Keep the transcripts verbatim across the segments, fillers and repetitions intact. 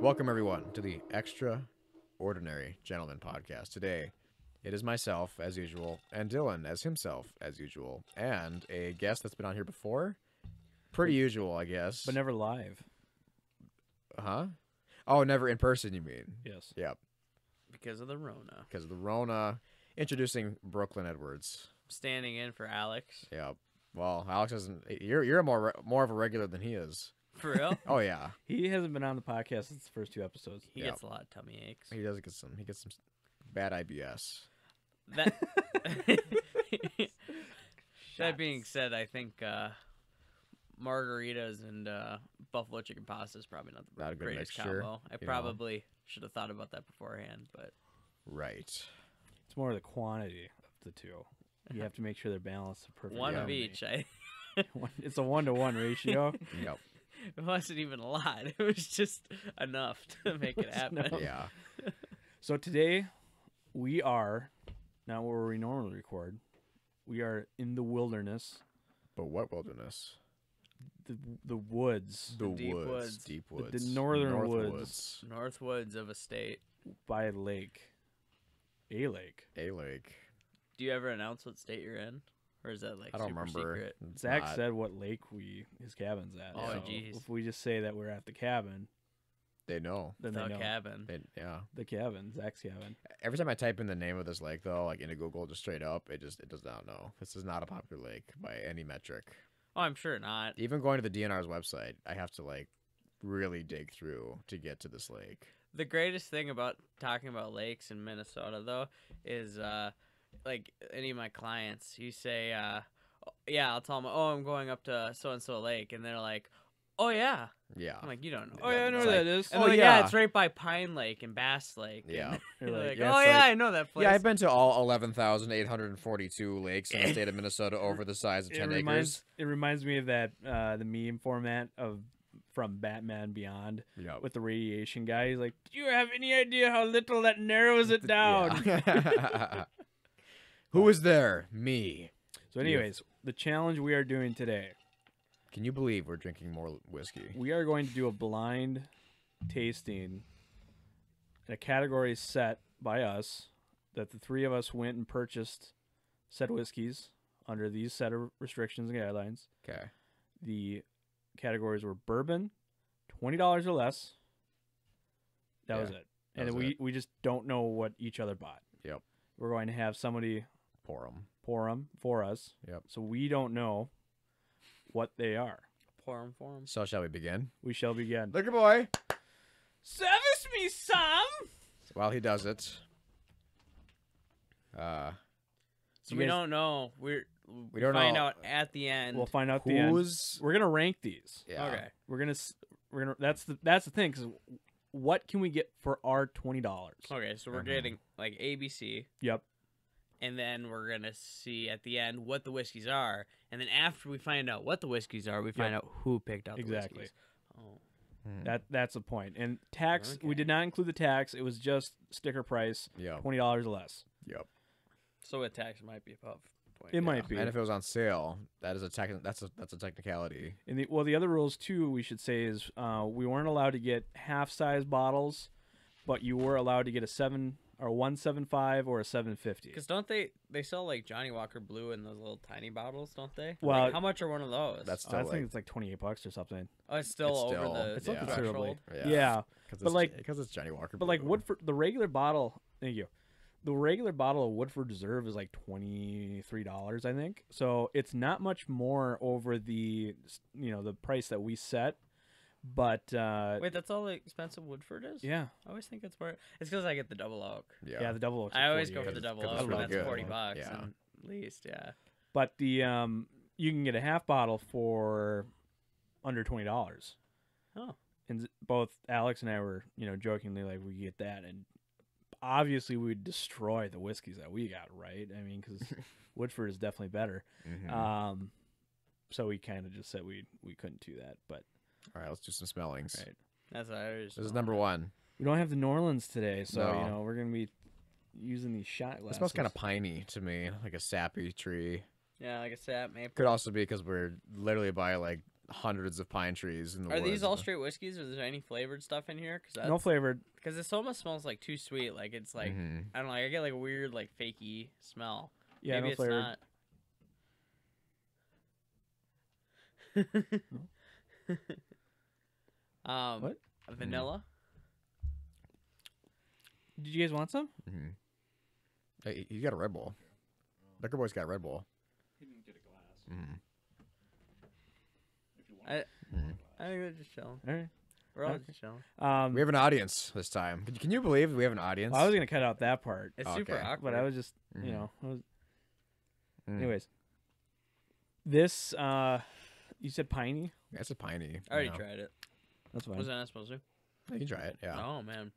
Welcome, everyone, to the Extra Ordinary Gentlemen Podcast. Today, it is myself, as usual, and Dylan, as himself, as usual, and a guest that's been on here before. Pretty usual, I guess. But never live. Huh? Oh, never in person, you mean? Yes. Yep. Because of the Rona. Because of the Rona. Introducing Brooklyn Edwards. Standing in for Alex. Yep. Well, Alex isn't. You're you're more more of a regular than he is. For real? Oh yeah. He hasn't been on the podcast since the first two episodes. He yep. gets a lot of tummy aches. He does get some. He gets some bad I B S. That that being said, I think uh, margaritas and uh, buffalo chicken pasta is probably not the not greatest mixture, combo. I probably know. should have thought about that beforehand, but right. It's more the quantity of the two. You have to make sure they're balanced perfectly. One yeah. of each. I... It's a one-to-one ratio. Yep. It wasn't even a lot. It was just enough to make it, it happen. Enough. Yeah. So today we are not where we normally record. We are in the wilderness. But what wilderness? The the woods. The, the deep woods. woods. Deep woods. The, the northern North woods. woods. North woods of a state. By a lake. A lake. A lake. Do you ever announce what state you're in? Or is that like I don't super remember. secret? Zach not... said what lake we his cabin's at. Oh, so geez. If we just say that we're at the cabin, they know. Then the they know. cabin. They, yeah. The cabin. Zach's cabin. Every time I type in the name of this lake, though, like into Google, just straight up, it just it does not know. This is not a popular lake by any metric. Oh, I'm sure not. Even going to the D N R's website, I have to like really dig through to get to this lake. The greatest thing about talking about lakes in Minnesota, though, is... uh like any of my clients, you say, uh, yeah, I'll tell them, oh, I'm going up to so-and-so lake. And they're like, oh, yeah. Yeah. I'm like, you don't know. Oh, yeah, I know where that is. And oh, like, yeah. yeah, it's right by Pine Lake and Bass Lake. Yeah. You're like, yeah, oh, yeah, like, I know that place. Yeah, I've been to all eleven thousand eight hundred forty-two lakes in the state of Minnesota over the size of ten reminds, acres. It reminds me of that, uh, the meme format of from Batman Beyond yep. with the radiation guy. He's like, do you have any idea how little that narrows it down? Yeah. Who is there? Me. So anyways, the challenge we are doing today. Can you believe we're drinking more whiskey? We are going to do a blind tasting in a category set by us that the three of us went and purchased said whiskeys under these set of restrictions and guidelines. Okay. The categories were bourbon, twenty dollars or less. That yeah, was it. That and was we, it. we just don't know what each other bought. Yep. We're going to have somebody... Pour them. Pour them for us. Yep. So we don't know what they are. Pour them for them. So shall we begin? We shall begin. Liquor boy. Service me some. While he does it. Uh, so we guys, don't know. We're, we we don't find know. out at the end. We'll find out who's... the end. We're gonna rank these. Yeah. Okay. We're gonna. We're gonna. That's the. That's the thing. Because what can we get for our twenty dollars? Okay. So we're mm-hmm. getting like A B C. Yep. And then we're going to see at the end what the whiskeys are. And then after we find out what the whiskeys are, we find yep. out who picked out exactly. the whiskeys. Oh. Mm. That, that's the point. And tax, okay. we did not include the tax. It was just sticker price, yep. twenty dollars or less. Yep. So a tax might be above twenty dollars. It might be. And if it was on sale, that is a tech, that's a, that's a technicality. And the, well, the other rules, too, we should say is uh, we weren't allowed to get half-size bottles, but you were allowed to get a seven... or one seventy-five or a seven fifty. Because don't they, they sell like Johnnie Walker Blue in those little tiny bottles, don't they? Well, like, how much are one of those? That's still oh, I like, think it's like twenty-eight bucks or something. Oh, it's still it's over still, the It's still yeah. considerably. Yeah. yeah. But it's, like, because it's Johnnie Walker Blue. But like Woodford, the regular bottle, thank you. The regular bottle of Woodford Reserve is like twenty-three dollars, I think. So it's not much more over the, you know, the price that we set. But uh wait, that's all the expensive Woodford is? Yeah. I always think it's where it's because I get the double oak. Yeah, yeah the double oak. I always go for the double oak, that's good. forty bucks yeah. at least, yeah. But the um you can get a half bottle for under twenty dollars. Oh. And both Alex and I were, you know, jokingly like we get that, and obviously we would destroy the whiskeys that we got, right? I mean, because Woodford is definitely better. Mm-hmm. Um so we kind of just said we we couldn't do that, but all right, let's do some smellings. Right. That's what I was This is number one. We don't have the New Orleans today, so no. you know we're gonna be using these shot glasses. It smells kind of piney to me, like a sappy tree. Yeah, like a sap maple. Could also be because we're literally by like hundreds of pine trees in the woods. Are these all straight whiskeys, or is there any flavored stuff in here? Cause no flavored. Because this almost smells like too sweet. Like it's like, mm-hmm. I don't know, like, I get like a weird like fakey smell. Yeah, maybe no it's flavored. Not. um, what? Vanilla. Mm-hmm. Did you guys want some? Mm-hmm. Hey, you got a Red Bull. Decker Boy's got Red Bull. He didn't get a glass. Mm-hmm. If you want, I, mm-hmm. I think we're just chilling. All right. We're all okay. just chilling. Um, we have an audience this time. Can you, can you believe we have an audience? Well, I was going to cut out that part. It's okay. super awkward. But I was just, mm-hmm. you know. I was... mm. Anyways. This, uh, you said piney? That's a piney. I already know. tried it. That's fine. Wasn't I supposed to? You can try it, yeah. Oh, man.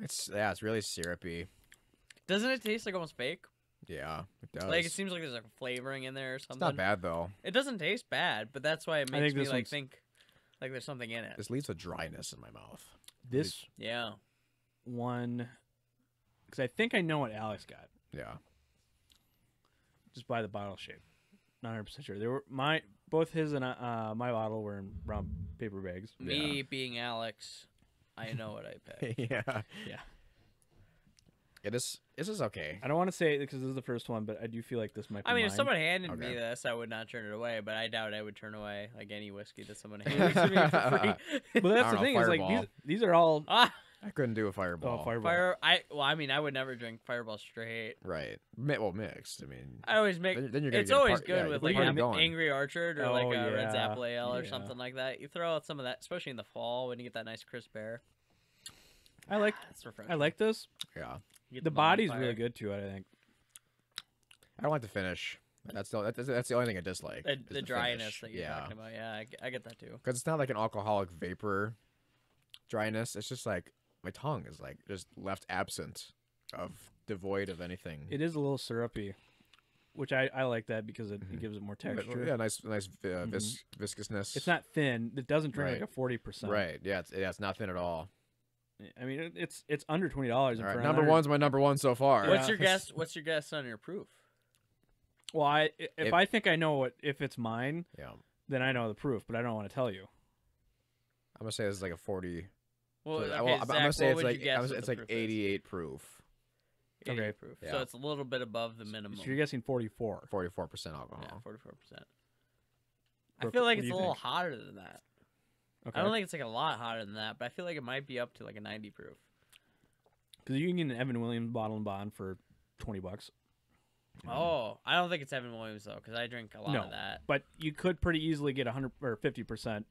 It's Yeah, it's really syrupy. Doesn't it taste like almost fake? Yeah, it does. Like, it seems like there's like flavoring in there or something. It's not bad, though. It doesn't taste bad, but that's why it makes me, like, think like there's something in it. This leaves a dryness in my mouth. This yeah, one, because I think I know what Alex got. Yeah. Just by the bottle shape. Not one hundred percent sure. They were my both his and uh, my bottle were in brown paper bags. Me yeah. being Alex, I know what I picked. yeah. Yeah. It is. This is okay. I don't want to say it because this is the first one, but I do feel like this might be I mean, mine. If someone handed okay. me this, I would not turn it away, but I doubt I would turn away like any whiskey that someone handed me for free. Well, that's the know, thing. Is like these, these are all... Ah! I couldn't do a Fireball. Oh, Fireball. Fire, I, well, I mean, I would never drink Fireball straight. Right. Mi well, mixed. I mean... I always make... Then, then you're gonna it's always good yeah, with like an Angry Orchard or oh, like a yeah. Red's Apple Ale or yeah. something like that. You throw out some of that, especially in the fall when you get that nice crisp air. I like I like this. Yeah. The, the body's really good too, I think. I don't like the finish. That's the that's, that's the only thing I dislike. The, the, the dryness finish. that you're yeah. talking about. Yeah, I, I get that too. Because it's not like an alcoholic vapor dryness. It's just like my tongue is like just left absent of devoid of anything. It is a little syrupy, which I, I like that because it, mm-hmm. it gives it more texture. Yeah, nice nice uh, mm-hmm. vis viscousness. It's not thin. It doesn't drink right. like a forty percent. Right. Yeah. It's, yeah. It's not thin at all. I mean, it's it's under twenty dollars. Right. Number one's my number one so far. What's yeah. your guess? What's your guess on your proof? Well, I if, if I think I know what if it's mine, yeah. then I know the proof, but I don't want to tell you. I'm gonna say this is like a forty. Well, so, okay, I, well Zach, I'm gonna say it's like gonna, it's like eighty-eight proof. eighty-eight proof. Yeah. So it's a little bit above the minimum. So you're guessing forty-four. Forty-four percent alcohol. Yeah, forty-four percent. I feel like what it's a little think? hotter than that. Okay. I don't think it's like a lot hotter than that, but I feel like it might be up to like a ninety proof. Because you can get an Evan Williams bottle and bond for twenty bucks. Mm. Oh, I don't think it's Evan Williams though, because I drink a lot no, of that. But you could pretty easily get a hundred or fifty percent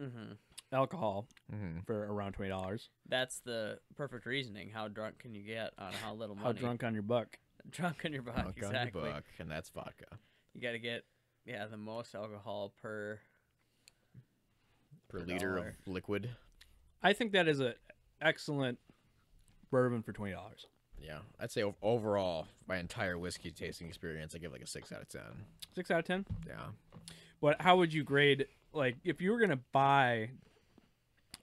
mm-hmm. alcohol mm-hmm. for around twenty dollars. That's the perfect reasoning. How drunk can you get on how little money? How drunk on your buck? Drunk on your buck. Drunk exactly. on your buck, and that's vodka. You got to get yeah the most alcohol per. Per liter of liquid. I think that is an excellent bourbon for twenty dollars. Yeah. I'd say overall, my entire whiskey tasting experience, I give like a six out of ten. six out of ten? Yeah. But how would you grade, like, if you were going to buy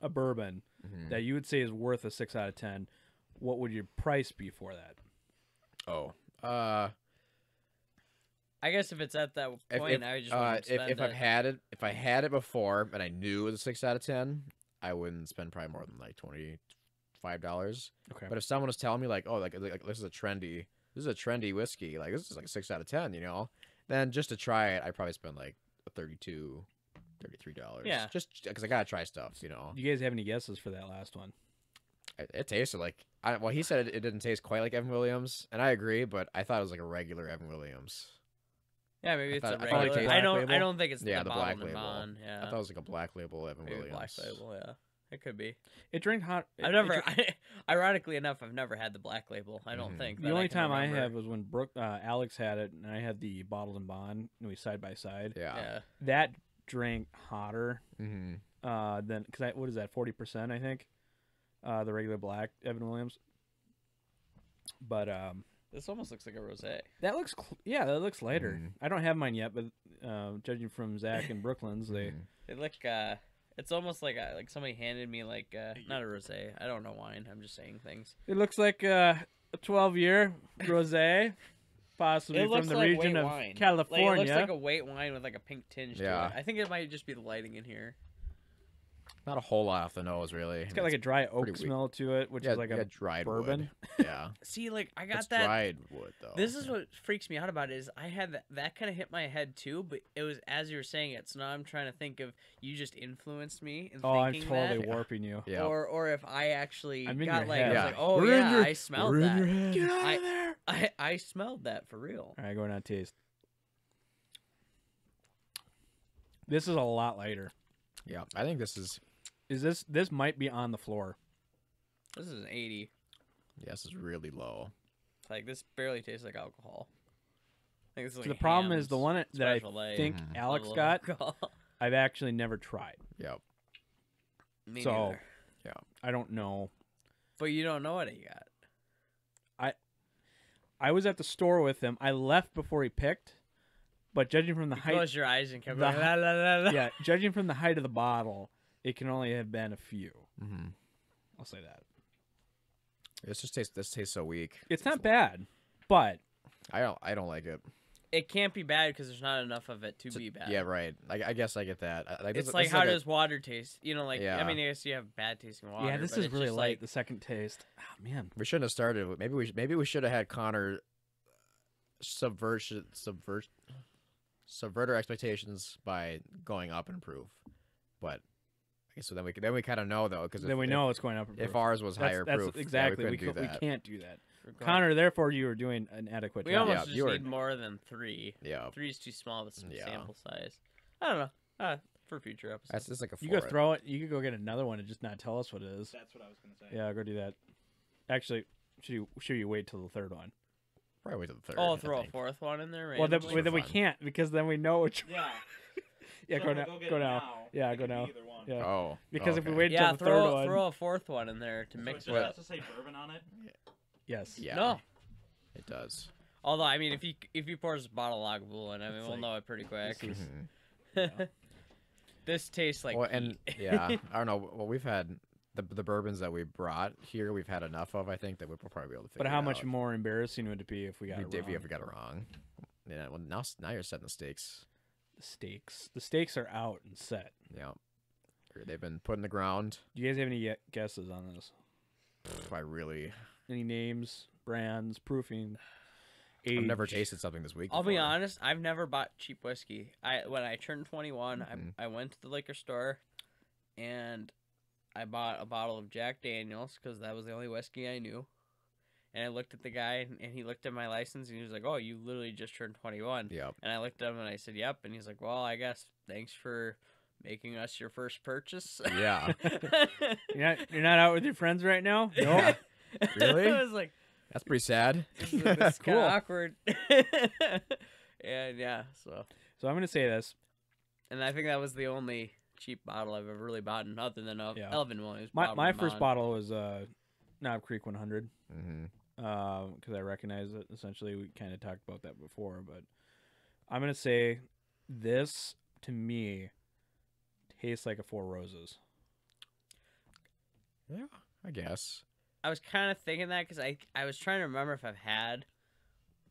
a bourbon mm-hmm. that you would say is worth a six out of ten, what would your price be for that? Oh. Uh... I guess if it's at that point, if, if, I would just uh, wouldn't spend if, if it. I've had it, if I had it before and I knew it was a six out of ten, I wouldn't spend probably more than like twenty five dollars. Okay. But if someone was telling me like, oh, like, like this is a trendy, this is a trendy whiskey, like this is like a six out of ten, you know, then just to try it, I probably spend like thirty-two, thirty-three dollars. Yeah. Just because I gotta try stuff, you know. You guys have any guesses for that last one? It, it tasted like I, well, he said it, it didn't taste quite like Evan Williams, and I agree, but I thought it was like a regular Evan Williams. Yeah, maybe I it's thought, a regular. I, I don't. Label? I don't think it's yeah, the, the black label. Bond. Yeah, I thought it was like a black label Evan maybe Williams. Black label, yeah, it could be. It drank hot. It, I've never. I, ironically enough, I've never had the black label. I don't mm. think. The only I time remember. I had was when Brooke, uh, Alex had it, and I had the bottled and bond, and we side by side. Yeah, yeah. That drank hotter mm-hmm. uh, than because what is that forty percent? I think uh, the regular black Evan Williams. But um. This almost looks like a rosé. That looks, yeah, that looks lighter. Mm. I don't have mine yet, but uh, judging from Zach and Brooklyn's, they they look. Uh, it's almost like a, like somebody handed me like uh, not a rosé. I don't know wine. I'm just saying things. It looks like uh, a twelve year rosé, possibly from the like region of wine. California. Like, it looks like a white wine with like a pink tinge yeah. to it. I think it might just be the lighting in here. Not a whole lot off the nose, really. It's got like it's a dry oak smell weak. to it, which yeah, is like yeah, a dried bourbon. Wood. Yeah. See, like I got it's that dried wood though. This is yeah. what freaks me out about it, is I had that, that kind of hit my head too, but it was as you were saying it. So now I'm trying to think of you just influenced me. In oh, I'm totally that. warping you. Yeah. Or or if I actually I'm got like, yeah. I was like, oh we're yeah, your, I smelled that. Get out I, of there. I, I smelled that for real. All right, going on taste. This is a lot lighter. Yeah, I think this is. Is this this might be on the floor? This is an eighty. Yeah, this is really low. Like this barely tastes like alcohol. I think this is like so the problem is the one that, that I think mm-hmm. Alex got. Alcohol. I've actually never tried. Yep. Me so, neither. Yeah, I don't know. But you don't know what he got. I, I was at the store with him. I left before he picked. But judging from the you height, close your eyes and kept going, la, la, la, la. Yeah, judging from the height of the bottle. It can only have been a few. Mm-hmm. I'll say that. This just tastes. This tastes so weak. It's, it's not bad, but I don't. I don't like it. It can't be bad because there's not enough of it to so, be bad. Yeah, right. I, I guess I get that. I, like, it's this, like this how like does a, water taste? You know, like yeah. I mean, I guess you have bad tasting water. Yeah, this is really light. Like, the second taste. Oh man, we shouldn't have started. With, maybe we. Maybe we should have had Connor subvert subvert subvert our expectations by going up and improve, but. So then we then we kind of know though, because then we know if, it's going up. If ours was that's, higher that's proof, exactly, yeah, we, we, do that. we can't do that. Connor, therefore, you were doing an adequate. We job. almost yeah, just need were... more than three. Yeah, three is too small of a yeah. sample size. I don't know. Uh, for future episodes, that's just like a. Four, you go throw it. You could go get another one and just not tell us what it is. That's what I was going to say. Yeah, go do that. Actually, should you should you wait till the third one? Probably wait till the third. Oh, I'll throw a fourth one in there. Randomly. Well, then, then we can't because then we know which. Yeah. Yeah, so go, now, go, go now. now. Yeah, go now. Be yeah. Oh, because okay. if we wait until yeah, the throw, third one, throw a fourth one in there to mix so it. Does it have to say bourbon on it? Yes. Yeah. No. It does. Although, I mean, if you if you pour this bottle of Lagavulin, I mean, it's we'll like, know it pretty quick. This, is, yeah. This tastes like. Well, and yeah, I don't know. Well, we've had the the bourbons that we brought here. We've had enough of. I think that we'll probably be able to. Figure but how it much out. more embarrassing would it be if we got we it did, wrong? If we got it wrong. Yeah. Well, now now you're setting the stakes. Stakes. The stakes are out and set. Yeah, they've been put in the ground. Do you guys have any guesses on this? Pff, I really. Any names, brands, proofing? Age. I've never tasted something this week. I'll before. be honest. I've never bought cheap whiskey. I when I turned twenty-one, mm-hmm. I I went to the liquor store, and I bought a bottle of Jack Daniel's because that was the only whiskey I knew. And I looked at the guy, and he looked at my license, and he was like, oh, you literally just turned twenty-one. Yep. And I looked at him, and I said, yep. And he's like, well, I guess thanks for making us your first purchase. Yeah. you're, not, you're not out with your friends right now? No. Nope. Really? I was like. That's pretty sad. This is, this is cool. Kind of awkward. And, yeah, so. So I'm going to say this. And I think that was the only cheap bottle I've ever really bought, and other than yeah. Evan Williams. My, my first on. bottle was uh, Knob Creek one hundred. Mm-hmm. Um, because I recognize it. Essentially, we kind of talked about that before, but I'm gonna say this to me tastes like a Four Roses. Yeah, I guess. I was kind of thinking that because I I was trying to remember if I've had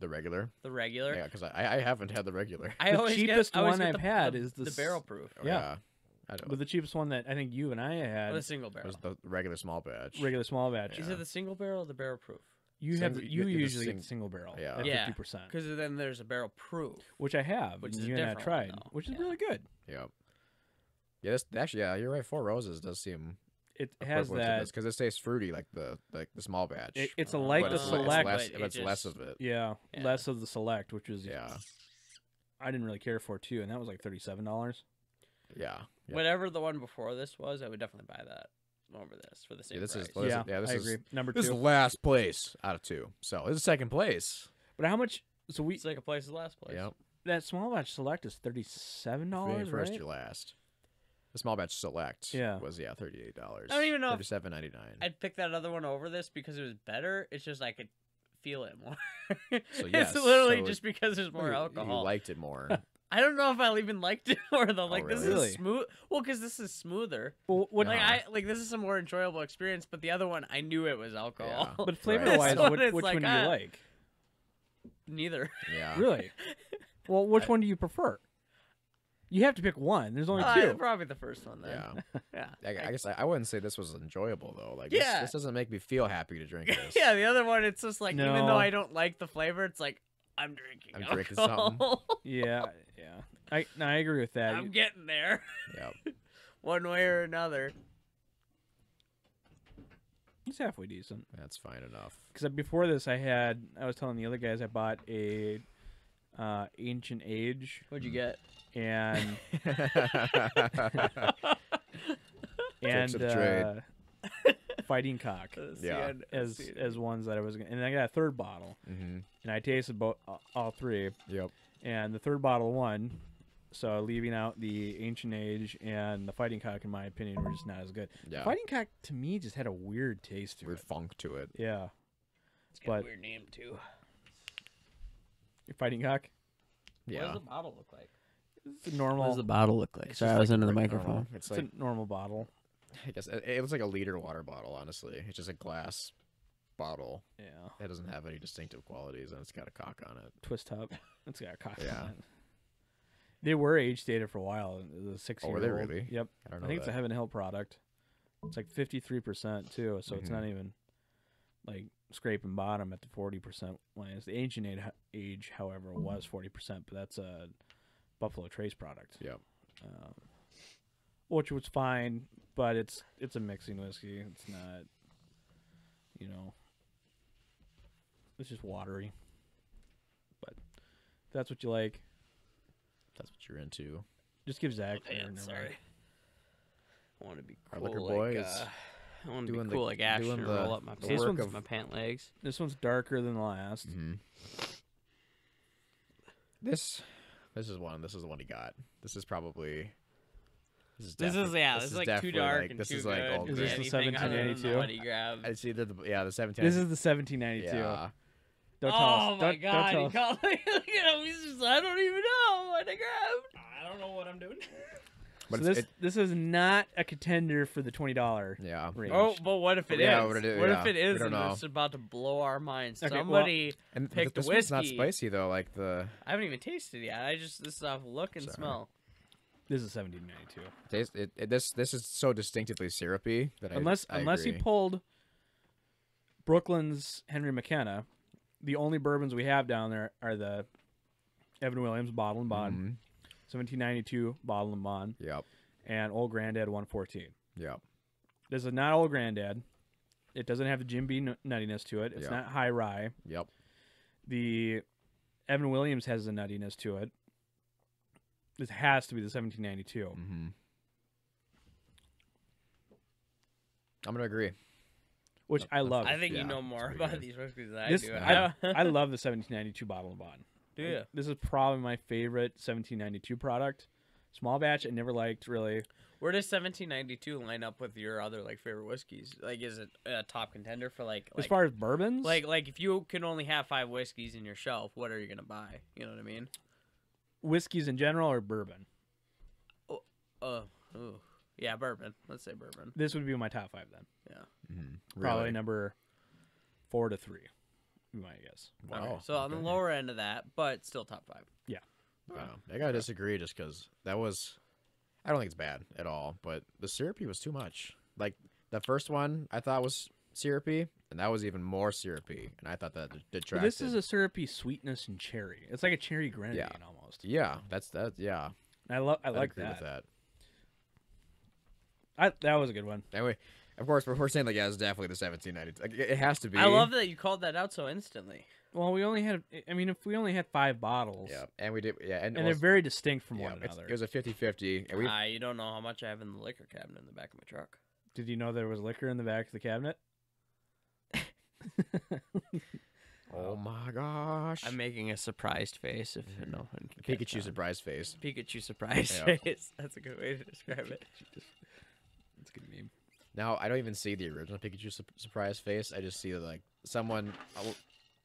the regular. The regular. Yeah, because I I haven't had the regular. I the cheapest get, one I I've the, had the, is the, the barrel proof. Yeah. yeah. I don't. But the cheapest one that I think you and I had was the single barrel. Was the regular small batch. Regular small batch. Yeah. Is it the single barrel or the barrel proof? You have so you, you usually sing, get the single barrel yeah. at yeah. fifty percent. Because then there's a barrel proof. Which I have, which and is you and I tried, one, which is yeah. really good. Yeah. Yeah, this, actually, yeah, you're right. Four Roses does seem it has that because it tastes fruity like the like the small batch. It, it's a like but the it's select, less, but it's just, less of it. Yeah, yeah, less of the select, which is yeah. I didn't really care for too, and that was like thirty-seven dollars. Yeah. Yep. Whatever the one before this was, I would definitely buy that. Over this for the same yeah, this price. Is, well, this yeah, is, yeah, this I is agree. Number this two. This is last place out of two, so it's second place. But how much? So we second place is last place. Yep. That small batch select is thirty-seven dollars. First, right? You're last. The small batch select yeah. was yeah thirty-eight dollars. I don't even know. Thirty-seven ninety-nine. I'd pick that other one over this because it was better. It's just I could feel it more. So yes, it's literally so just because there's more you, alcohol. You liked it more. I don't know if I even liked it more though. Like oh, really? This is smooth. Well, because this is smoother. Well, what like, I like this is a more enjoyable experience. But the other one, I knew it was alcohol. Yeah. But flavor wise, right. so what, which like, one do you uh, like? neither. Yeah. Really? Well, which I, one do you prefer? You have to pick one. There's only uh, two. Probably the first one, then. Yeah. yeah. I, I guess I, I wouldn't say this was enjoyable, though. Like, yeah. this, this doesn't make me feel happy to drink this. yeah, the other one, it's just like, no. even though I don't like the flavor, it's like, I'm drinking I'm alcohol. drinking something. yeah, yeah. I, no, I agree with that. I'm getting there. Yep. One way or another. It's halfway decent. That's fine enough. Because before this, I had, I was telling the other guys, I bought a uh, Ancient Age. What'd you get? And and uh, Fighting Cock yeah. as as ones that I was gonna, and I got a third bottle, mm-hmm. and I tasted both uh, all three. Yep. And the third bottle won, so leaving out the Ancient Age and the Fighting Cock, in my opinion, were just not as good. Yeah. Fighting Cock to me just had a weird taste to weird it, weird funk to it. Yeah. It's got but, a weird name too. Your Fighting Cock. Yeah. What does the bottle look like? It's a normal. What does the bottle look like? Sorry, I was like under the microphone. Normal. It's, it's like, a normal bottle. I guess it, it was like a liter water bottle. Honestly, it's just a glass bottle. Yeah, that doesn't have any distinctive qualities, and it's got a cock on it. Twist up. It's got a cock yeah. on it. They were age dated for a while. The six. Oh, were they really? Yep. I don't know. I think that. It's a Heaven Hill product. It's like fifty-three percent too, so mm-hmm. it's not even like scraping bottom at the forty percent line. The Ancient Age, however, was forty percent, but that's a Buffalo Trace product. Yep. Um, which was fine, but it's it's a mixing whiskey. It's not, you know, it's just watery. But if that's what you like. That's what you're into. Just give Zach. Oh, man, sorry. I want to be cool. Our liquor like, boy uh, is I want to be cool the, like Ash and the, roll up my pants. This one's of... my pant legs. This one's darker than the last. Mm-hmm. This. This is one. This is the one he got. This is probably. This is, this is yeah. This, this is like too dark like, and this too is like good. All is this the seventeen ninety-two? I see the yeah the seventeen. This is the seventeen ninety-two. Yeah. Don't tell oh us. my don't, god! Don't tell he us. Called me. You know, he's just, I don't even know what I grabbed. I don't know what I'm doing. But so this it, this is not a contender for the twenty dollar. Yeah. Range. Oh, but what if it is? Yeah, what it is, what yeah. if it is? And know. It's about to blow our minds. Okay, Somebody well, and picked the whiskey. This one's not spicy though. Like the. I haven't even tasted it yet. I just this is off look and Sorry. smell. This is seventeen ninety-two. Taste it, it. This this is so distinctively syrupy that unless I, I unless agree. you pulled Brooklyn's Henry McKenna, the only bourbons we have down there are the Evan Williams Bottle and Bond. Mm-hmm. seventeen ninety-two Bottle and Bond. Yep. And Old Granddad one fourteen. Yep. This is not Old Granddad. It doesn't have the Jim Beam nuttiness to it. It's yep. not high rye. Yep. The Evan Williams has the nuttiness to it. This has to be the seventeen ninety-two. Mm-hmm. I'm gonna agree. Which I love. I think yeah, you know more about good. these whiskeys than this, I do. I, I love the seventeen ninety-two Bottle and Bond. Yeah. This is probably my favorite seventeen ninety-two product. Small batch, I never liked, really. Where does seventeen ninety-two line up with your other like favorite whiskeys? Like, is it a top contender for like... As like, far as bourbons? Like, like if you can only have five whiskeys in your shelf, what are you going to buy? You know what I mean? Whiskeys in general or bourbon? Oh, uh, oh, yeah, bourbon. Let's say bourbon. This would be my top five then. Yeah. Mm-hmm. Probably really? number four to three. My guess. Wow. Okay, so okay. on the lower end of that, but still top five. Yeah. Wow. I gotta disagree just because that was, I don't think it's bad at all, but the syrupy was too much. Like the first one I thought was syrupy, and that was even more syrupy, and I thought that detracted. This is a syrupy sweetness and cherry. It's like a cherry grenadine yeah. almost. Yeah. That's that. Yeah. And I love. I, I like agree that. With that. I that was a good one. Anyway. Of course, we're saying like yeah, it's definitely the seventeen ninety. Like, it has to be. I love that you called that out so instantly. Well, we only had, I mean, if we only had five bottles, yeah, and we did, yeah, and, and was, they're very distinct from yeah, one another. It was a fifty fifty. And we, uh, you don't know how much I have in the liquor cabinet in the back of my truck. Did you know there was liquor in the back of the cabinet? Oh my gosh! I'm making a surprised face. If mm-hmm. no one can Pikachu catch surprise on. face. Pikachu surprise yeah. face. That's a good way to describe it. That's a good meme. Now, I don't even see the original Pikachu su surprise face. I just see, like, someone,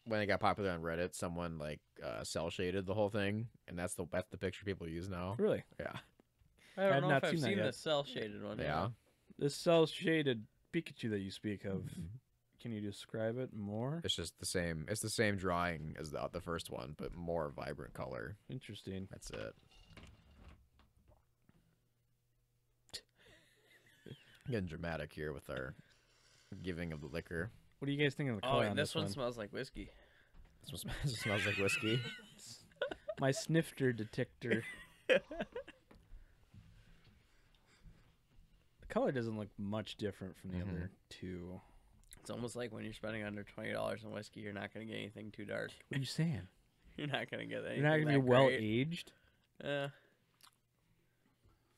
when it got popular on Reddit, someone, like, uh, cell-shaded the whole thing, and that's the that's the picture people use now. Really? Yeah. I don't I know not if I've seen, seen the cell-shaded one. Yeah. Either. The cell-shaded Pikachu that you speak of Can you describe it more? It's just the same. It's the same drawing as the the first one, but more vibrant color. Interesting. That's it. Getting dramatic here with our giving of the liquor. What do you guys think of the color? Oh, and this, this one, one smells like whiskey. This one smells, smells like whiskey. My snifter detector. The color doesn't look much different from the mm-hmm. other two. It's almost like when you're spending under twenty dollars on whiskey, you're not going to get anything too dark. What are you saying? You're not going to get anything. You're not going to be well great. aged. Yeah.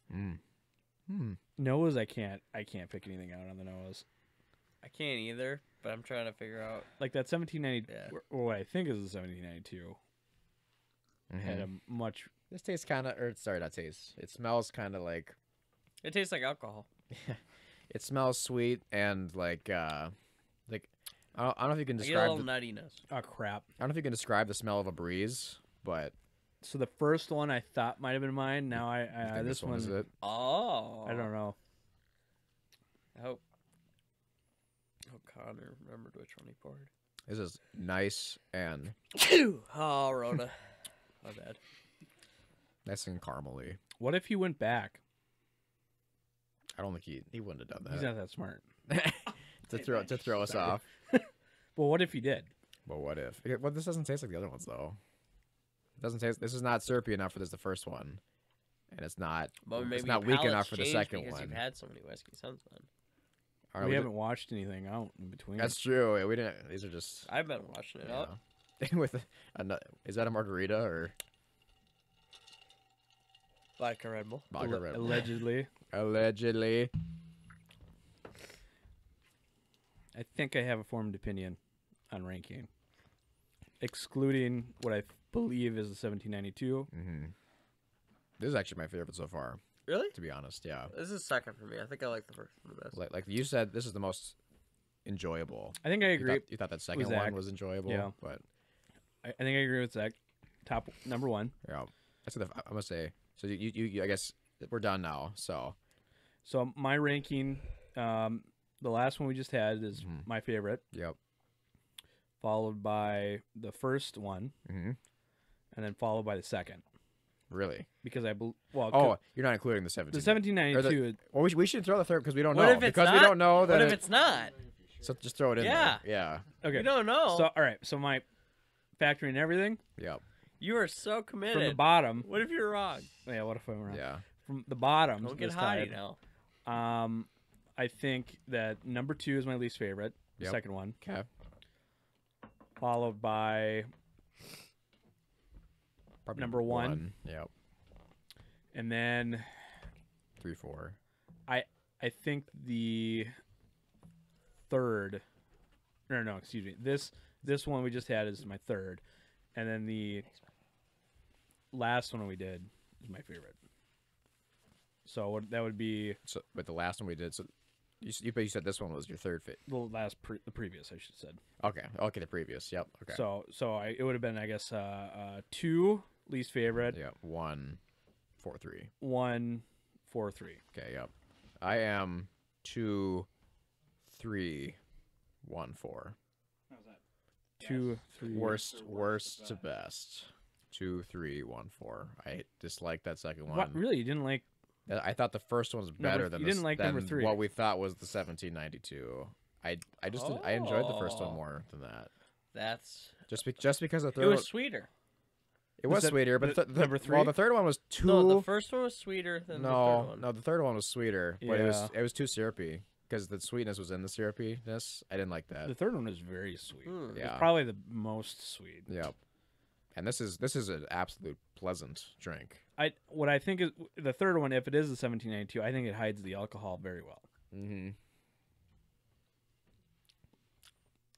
Uh, mm. Hmm. Nose, I can't. I can't pick anything out on the nose. I can't either. But I'm trying to figure out. Like that seventeen ninety. Yeah. What I think is a seventeen ninety-two. Mm-hmm. Had a much. This tastes kind of. Or sorry, not taste. It smells kind of like. It tastes like alcohol. It smells sweet and like. uh Like, I don't, I don't know if you can describe. I get a little the, nuttiness. Oh crap! I don't know if you can describe the smell of a breeze, but. So the first one I thought might have been mine. Now I, I, I this, this one is it. Oh, I don't know. I hope. Oh, Connor remembered which one he poured. This is nice and. Oh, Rhoda. My bad. Nice and caramely. What if he went back? I don't think he he wouldn't have done that. He's not that smart. To throw to throw us off. Well, what if he did? Well, what if? Well, this doesn't taste like the other ones though. It doesn't taste. This is not syrupy enough for this. The first one, and it's not. But maybe it's not weak enough for the second because one. You've had so many whiskey since then. Right, we, we haven't did, washed anything out in between. That's true. We didn't. These are just. I've been washing it out. With a, a, is that a margarita or? Vodka Red Bull. Vodka Red Bull. Allegedly. Allegedly. I think I have a formed opinion on ranking, excluding what I believe is the seventeen ninety-two. Mm-hmm. This is actually my favorite so far. Really? To be honest, yeah. This is second for me. I think I like the first one the best. Like, like you said, this is the most enjoyable. I think I agree. You thought, you thought that second one was enjoyable, yeah. But I, I think I agree with Zach. Top number one. Yeah, that's what the, I must say. So you, you, you, I guess we're done now. So, so my ranking. Um, The last one we just had is mm-hmm. my favorite. Yep. Followed by the first one, mm-hmm. and then followed by the second. Really? Because I believe. Well, oh, you're not including the seventeen. The seventeen ninety-two. The, well, we should, we should throw the third because we don't what know. If it's because not? we don't know that. What if it's not? So just throw it in. Yeah. There. Yeah. Okay. We don't know. So all right. So my factory and everything. Yep. You are so committed. From the bottom. What if you're wrong? Yeah. What if I'm wrong? Yeah. From the bottom. Don't get high now. Um. I think that number two is my least favorite, the yep. second one. Okay. Followed by probably number one. one. Yep. And then three, four. I I think the third. No, no, excuse me. This this one we just had is my third, and then the last one we did is my favorite. So that would be. So, but the last one we did so. You, you, you said this one was your third fit. Well, last pre the previous, I should have said. Okay. Okay, the previous. Yep. Okay. So, so I, it would have been, I guess, uh, uh, two least favorite. Yeah. One, four, three. One, four, three. Okay. Yep. I am two, three, one, four. How's that? Two, yes. three. Worst, worst, worst to best. best. Two, three, one, four. I disliked that second one. What? Really? You didn't like? I thought the first one was better number, than, you this, didn't like than number three. What we thought was the seventeen ninety-two. I I just oh. I enjoyed the first one more than that. That's just be, just because the third it was one, sweeter. It was, was that, sweeter, but the, the, number three. Well, the third one was too. No, the first one was sweeter than no, the third one. No, the third one was sweeter, but yeah. it was it was too syrupy because the sweetness was in the syrupiness. I didn't like that. The third one was very sweet. Mm. Yeah, it's probably the most sweet. Yep. And this is this is an absolute pleasant drink. I what I think is the third one, if it is a seventeen ninety-two, I think it hides the alcohol very well. Mm-hmm.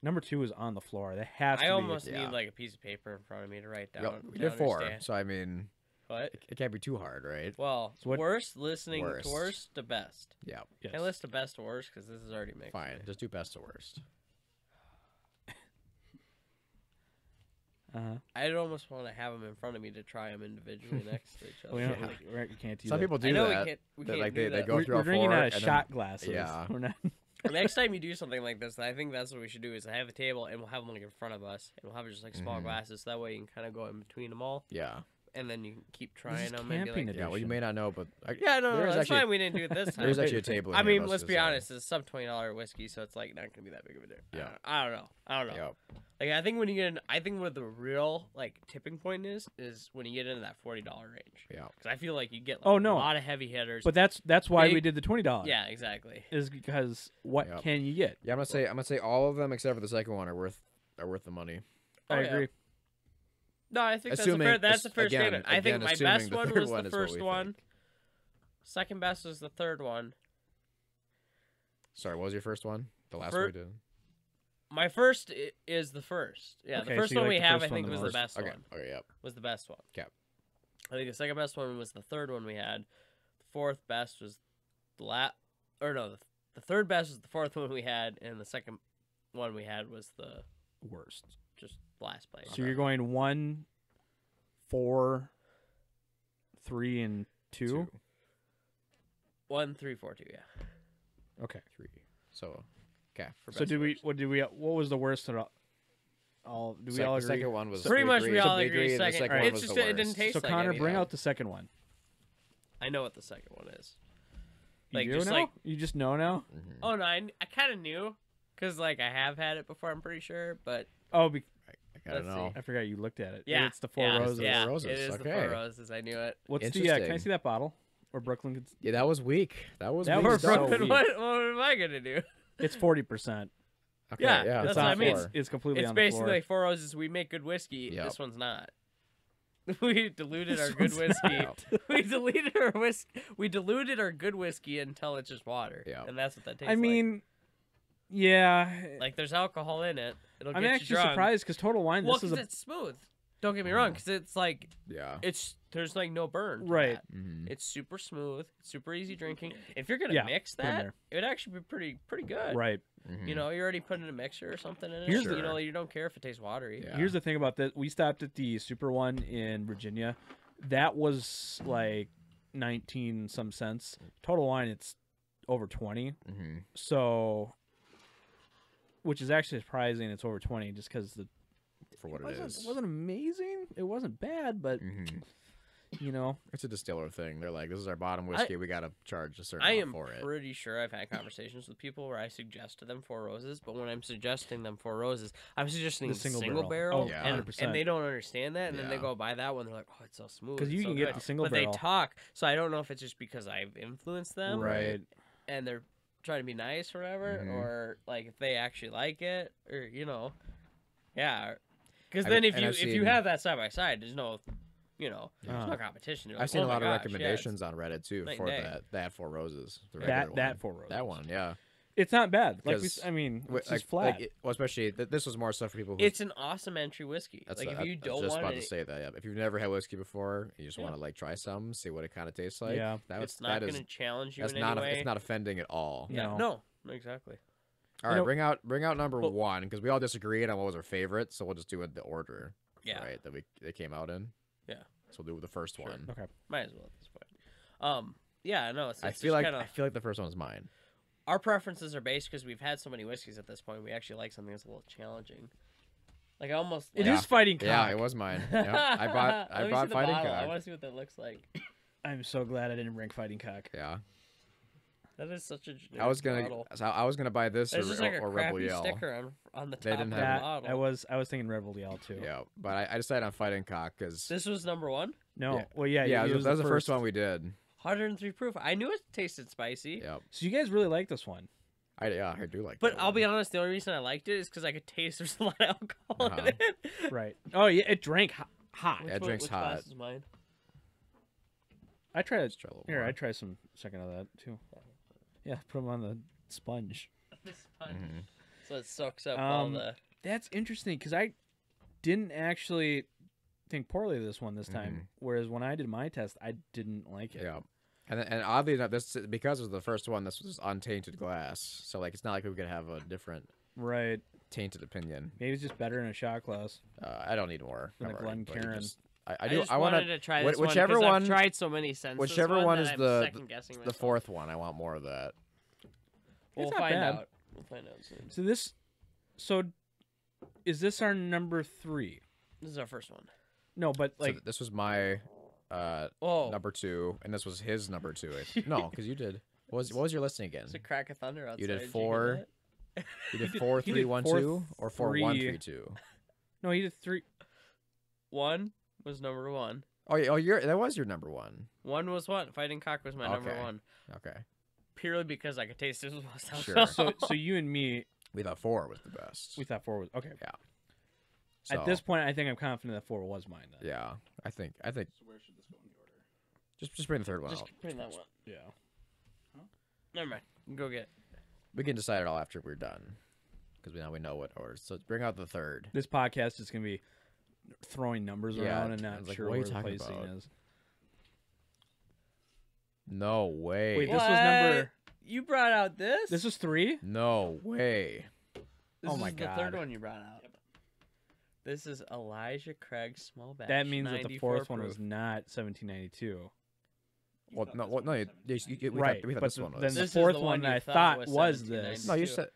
Number two is on the floor. That has. I to be, almost yeah. need like a piece of paper in front of me to write down. Yep, we did four, understand. So I mean, what it, it can't be too hard, right? Well, so what, worst listening worst. To worst to best. Yeah, yes. Can I list the best to worst because this is already mixed. Fine, right? Just do best to worst. Uh-huh. I'd almost want to have them in front of me to try them individually next to each other. We don't, we, we can't do Some that. people do I know that. We can't, we can't like do they, that. They go we're, through we're a drinking out of shot then, glasses. Yeah. We're not The next time you do something like this, I think that's what we should do, is have a table and we'll have them like in front of us, and we'll have just like small mm-hmm. glasses. That way you can kind of go in between them all. Yeah. And then you can keep trying them. And be like, yeah, well, you may not know, but I, yeah, no, no, no that's fine. We didn't do it this time. There's actually a table. I mean, let's be honest, it's sub twenty dollar whiskey, so it's like not gonna be that big of a deal. Yeah, I don't know. I don't know. Yep. Like I think when you get, in, I think what the real like tipping point is is when you get into that forty dollar range. Yeah, because I feel like you get like, oh, no. a lot of heavy hitters. But that's that's why big, we did the twenty dollar. Yeah, exactly. Is because what yep. can you get? Yeah, I'm gonna say I'm gonna say all of them except for the second one are worth are worth the money. Oh, I yeah. agree. No, I think assuming, that's a fair, that's the first statement. I think my best one was the first one. Second best was the third one. Sorry, what was your first one? The last one we did? My first is the first. Yeah, the first one we have, I think, was the best one. Okay, yep. Was the best one. Yep. I think the second best one was the third one we had. The fourth best was the last... Or no, the third best was the fourth one we had, and the second one we had was the... worst. Just last place. So okay. you're going one, four, three, and two? two? One, three, four, two, yeah. Okay. Three. So, okay. For so, did we, what did we, what was the worst at all? all did we all agree? The second one was pretty much we all agree. Second one was the worst. It didn't taste like it. So, Connor, bring out the second one. I know what the second one is. Like, you do now? Like, you just know now? Mm-hmm. Oh, no. I, I kind of knew. Because, like, I have had it before, I'm pretty sure, but... Oh, be I, I don't know. See. I forgot you looked at it. Yeah. It's the Four yeah. Roses. Yeah, Four Roses. It is okay. the Four Roses. I knew it. What's the... Uh, can I see that bottle? Or Brooklyn... Could... Yeah, that was weak. That was that weak. Was Brooklyn, so weak. What, what am I going to do? It's forty percent. Okay, yeah, yeah, that's what I mean. It's, it's completely it's on the floor. It's basically like Four Roses. We make good whiskey. Yep. This one's not. We diluted this our good whiskey. we diluted our whiskey. We diluted our good whiskey until it's just water. Yep. And that's what that tastes like. I mean... Like. Yeah, like there's alcohol in it. It'll I'm get actually you drunk. surprised because Total Wine. Well, this is a... it's smooth. Don't get me wrong, because it's like yeah, it's there's like no burn. Right, mm-hmm. it's super smooth, super easy drinking. If you're gonna yeah, mix that, it would actually be pretty pretty good. Right, mm-hmm. you know, you're already putting in a mixer or something in it. Here's you the... know, you don't care if it tastes watery. Yeah. Here's the thing about this: we stopped at the Super One in Virginia. That was like nineteen some cents. Total Wine, it's over twenty. Mm-hmm. So. Which is actually surprising. It's over twenty, just because the for what it, it is. It wasn't amazing. It wasn't bad, but mm-hmm. you know, it's a distiller thing. They're like, this is our bottom whiskey. I, we gotta charge a certain amount for it. I am pretty sure I've had conversations with people where I suggest to them Four Roses, but when I'm suggesting them Four Roses, I'm suggesting the single, single barrel, barrel oh, yeah. and, and they don't understand that, and yeah. then they go buy that one. They're like, oh, it's so smooth because you so can good. get the single but barrel. But they talk, so I don't know if it's just because I've influenced them, right? And they're trying to be nice or whatever, mm-hmm. or like if they actually like it, or you know, yeah, because then if you if seen, you have that side by side, there's no, you know, uh, there's no competition. Like, I've seen oh a lot of gosh, recommendations yeah, on Reddit too for day. that that Four Roses, the that one. that Four Roses, that one, yeah. It's not bad. Like we, I mean, it's like, flat. Like it, well, especially th this was more stuff for people. Who, it's an awesome entry whiskey. That's like a, if you I, don't I was just want about it, to say that. Yeah. If you've never had whiskey before, you just yeah. want to like try some, see what it kind of tastes like. Yeah, that was, it's not going to challenge you. That's in not. Any way. A, it's not offending at all. Yeah, no, no exactly. All right, you know, bring out bring out number well, one because we all disagreed on what was our favorite, so we'll just do it the order. Yeah, right. That we they came out in. Yeah. So we'll do the first sure. one. Okay. Might as well at this point. Um. Yeah. No. It's, it's I feel like kinda... I feel like the first one is mine. Our preferences are based because we've had so many whiskeys at this point. We actually like something that's a little challenging. Like I almost. Like, it is Fighting Cock. Yeah, it was mine. Yeah. I bought. I Let bought Fighting Cock. I want to see what that looks like. I'm so glad I didn't bring Fighting Cock. Yeah. That is such a. I was gonna. Bottle. I was gonna buy this or, like or, or Rebel Yell. Sticker on, on the top. They didn't have that, bottle. I was. I was thinking Rebel Yell too. Yeah, but I, I decided on Fighting Cock because this was number one. No. Yeah. Well, yeah. Yeah, yeah it was, it was that was the first. first one we did. one oh three proof. I knew it tasted spicy. Yep. So you guys really like this one. I, yeah, I do like it. But I'll one. be honest, the only reason I liked it is because I could taste there's a lot of alcohol uh-huh. in it. Right. Oh, yeah, it drank hot. hot. Which, it drinks which hot. Glass is mine? I tried to, try Here, I try some second of that, too. Yeah, put them on the sponge. The sponge. Mm-hmm. So it soaks up um, all the... That's interesting, because I didn't actually... think poorly of this one this time, mm-hmm. whereas when I did my test, I didn't like it. Yeah, and and oddly enough, this because it was the first one, this was untainted glass, so like it's not like we could have a different right tainted opinion. Maybe it's just better in a shot glass. Uh, I don't need more. Than the Glencairn. I, I do. I, just I wanted wanna, to try this whichever one. one I've tried so many since. Whichever one, one is the the, the fourth one. I want more of that. We'll it's not find bad. out. We'll find out soon. So this, so is this our number three? This is our first one. No, but like so this was my uh oh. number two, and this was his number two. I th no, because you did. What was what was your listing again? It's a crack of thunder outside. You did four. You, you did four, three, did one, four, two, or four, three. one, three, two. No, he did three. One was number one. Oh, oh, you're that was your number one. One was what? Fighting Cock was my okay. number one. Okay. Purely because I could taste it was sure. so, so you and me, we thought four was the best. We thought four was okay. Yeah. So, at this point, I think I'm confident that four was mine. Then. Yeah, I think. I think. So where should this go in the order? Just, just bring the third one just out. Just bring that one. Yeah. Huh? Never mind. Go get it. We can decide it all after we're done, because we now we know what order. So bring out the third. This podcast is gonna be throwing numbers yeah, around and not like, sure what where the placing about? is. No way. Wait, this what? was number. You brought out this. This was three. No way. This oh my is god. The third one you brought out. Yep. This is Elijah Craig small batch. That means that the fourth proof. one was not seventeen ninety-two. Well, no, well, no, you, you, you, we right. Thought, we thought but this one was. Then the this fourth the one, one I thought was, was this. No, you said